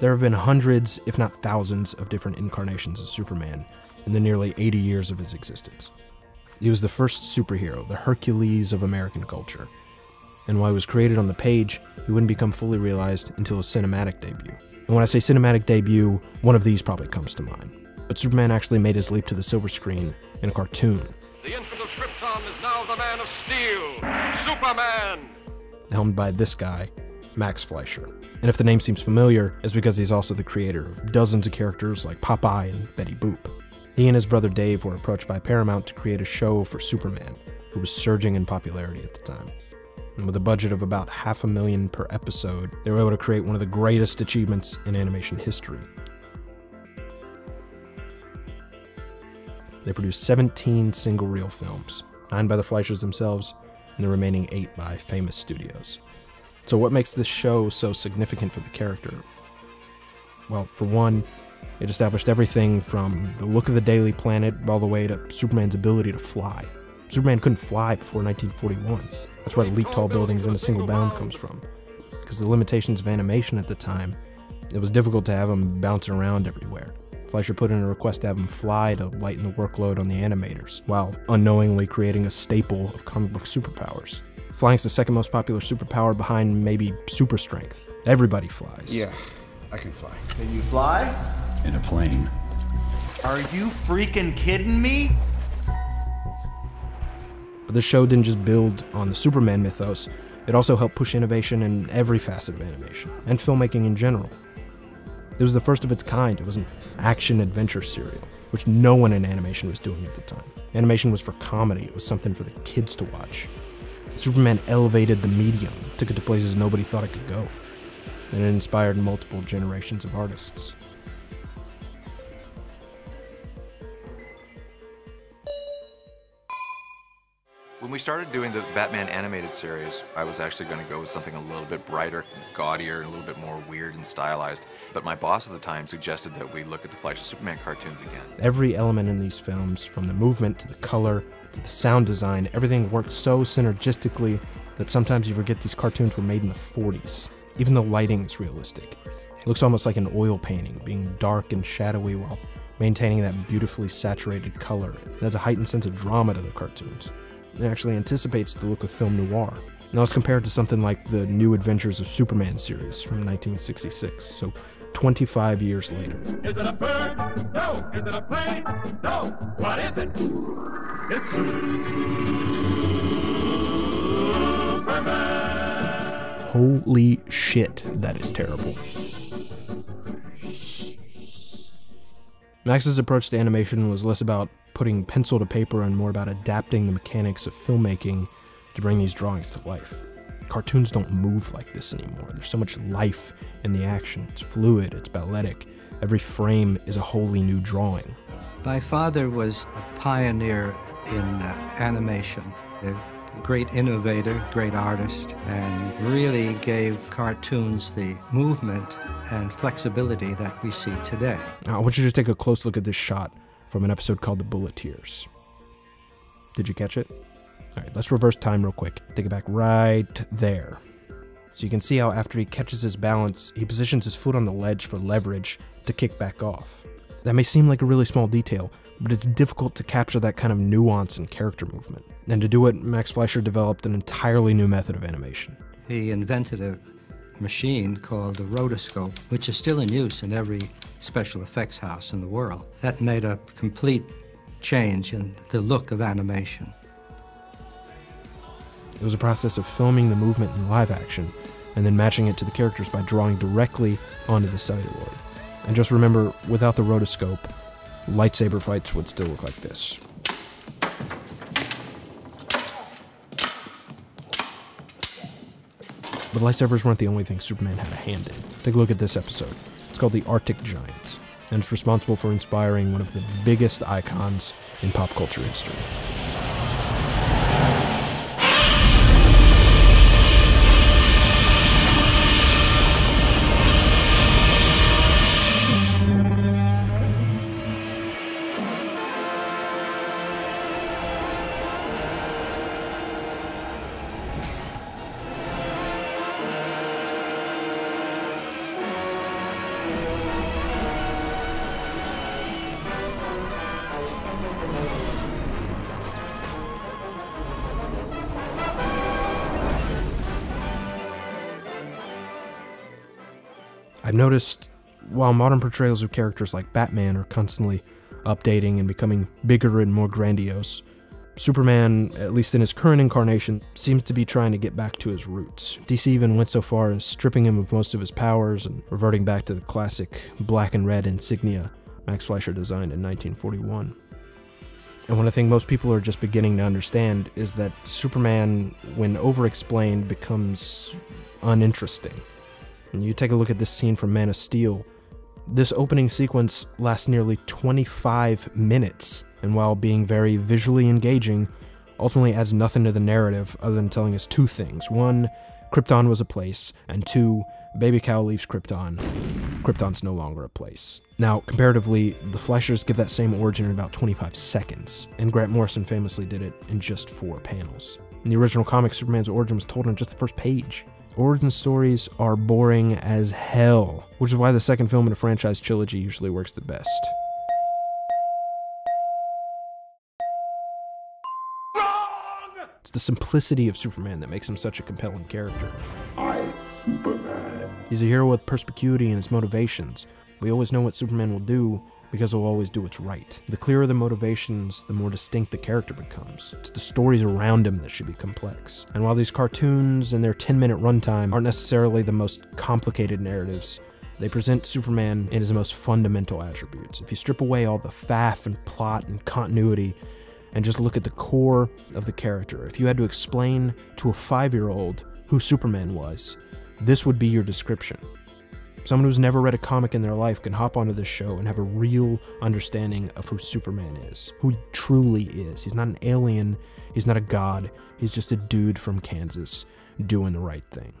There have been hundreds, if not thousands, of different incarnations of Superman in the nearly 80 years of his existence. He was the first superhero, the Hercules of American culture, and while he was created on the page, he wouldn't become fully realized until his cinematic debut. And when I say cinematic debut, one of these probably comes to mind. But Superman actually made his leap to the silver screen in a cartoon. The infant of Krypton is now the Man of Steel, Superman! Helmed by this guy, Max Fleischer. And if the name seems familiar, it's because he's also the creator of dozens of characters like Popeye and Betty Boop. He and his brother Dave were approached by Paramount to create a show for Superman, who was surging in popularity at the time. And with a budget of about $500,000 per episode, they were able to create one of the greatest achievements in animation history. They produced 17 single-reel films, 9 by the Fleischers themselves, and the remaining 8 by Famous Studios. So what makes this show so significant for the character? Well, for one, it established everything from the look of the Daily Planet all the way to Superman's ability to fly. Superman couldn't fly before 1941. That's where the Leap Tall Buildings in a Single Bound comes from. Because the limitations of animation at the time, it was difficult to have him bouncing around everywhere. Fleischer put in a request to have him fly to lighten the workload on the animators, while unknowingly creating a staple of comic book superpowers. Flying's the second most popular superpower behind maybe super strength. Everybody flies. Yeah, I can fly. Can you fly? In a plane. Are you freaking kidding me? But the show didn't just build on the Superman mythos, it also helped push innovation in every facet of animation, and filmmaking in general. It was the first of its kind. It was an action-adventure serial, which no one in animation was doing at the time. Animation was for comedy, it was something for the kids to watch. Superman elevated the medium, took it to places nobody thought it could go, and it inspired multiple generations of artists. When we started doing the Batman animated series, I was actually going to go with something a little bit brighter, gaudier, and a little bit more weird and stylized. But my boss at the time suggested that we look at the Fleischer Superman cartoons again. Every element in these films, from the movement to the color to the sound design, everything worked so synergistically that sometimes you forget these cartoons were made in the 40s. Even the lighting is realistic. It looks almost like an oil painting, being dark and shadowy while maintaining that beautifully saturated color. It adds a heightened sense of drama to the cartoons. It actually anticipates the look of film noir. Now it's compared to something like the New Adventures of Superman series from 1966, so 25 years later. Is it a bird? No. Is it a plane? No. What is it? It's Superman. Holy shit, that is terrible. Max's approach to animation was less about putting pencil to paper and more about adapting the mechanics of filmmaking to bring these drawings to life. Cartoons don't move like this anymore. There's so much life in the action. It's fluid, it's balletic. Every frame is a wholly new drawing. My father was a pioneer in animation, a great innovator, great artist, and really gave cartoons the movement and flexibility that we see today. Now, I want you to take a close look at this shot from an episode called The Bulleteers. Did you catch it? All right, let's reverse time real quick. Take it back right there. So you can see how after he catches his balance, he positions his foot on the ledge for leverage to kick back off. That may seem like a really small detail, but it's difficult to capture that kind of nuance in character movement. And to do it, Max Fleischer developed an entirely new method of animation. He invented a machine called the rotoscope, which is still in use in every special effects house in the world. That made a complete change in the look of animation. It was a process of filming the movement in live action and then matching it to the characters by drawing directly onto the celluloid. And just remember, without the rotoscope, lightsaber fights would still look like this. But lightsabers weren't the only thing Superman had a hand in. Take a look at this episode. It's called The Arctic Giant, and it's responsible for inspiring one of the biggest icons in pop culture history. I've noticed while modern portrayals of characters like Batman are constantly updating and becoming bigger and more grandiose, Superman, at least in his current incarnation, seems to be trying to get back to his roots. DC even went so far as stripping him of most of his powers and reverting back to the classic black and red insignia Max Fleischer designed in 1941. And what I think most people are just beginning to understand is that Superman, when over-explained, becomes uninteresting. And you take a look at this scene from Man of Steel. This opening sequence lasts nearly 25 minutes. And while being very visually engaging, ultimately adds nothing to the narrative other than telling us two things. One, Krypton was a place, and two, Baby Cow leaves Krypton. Krypton's no longer a place. Now, comparatively, the Fleischers give that same origin in about 25 seconds, and Grant Morrison famously did it in just 4 panels. In the original comic, Superman's origin was told on just the first page. Origin stories are boring as hell, which is why the second film in a franchise trilogy usually works the best. It's the simplicity of Superman that makes him such a compelling character. I'm Superman. He's a hero with perspicuity in his motivations. We always know what Superman will do because he'll always do what's right. The clearer the motivations, the more distinct the character becomes. It's the stories around him that should be complex. And while these cartoons and their 10-minute runtime aren't necessarily the most complicated narratives, they present Superman in his most fundamental attributes. If you strip away all the faff and plot and continuity, and just look at the core of the character. If you had to explain to a 5-year-old who Superman was, this would be your description. Someone who's never read a comic in their life can hop onto this show and have a real understanding of who Superman is, who he truly is. He's not an alien, he's not a god, he's just a dude from Kansas doing the right thing.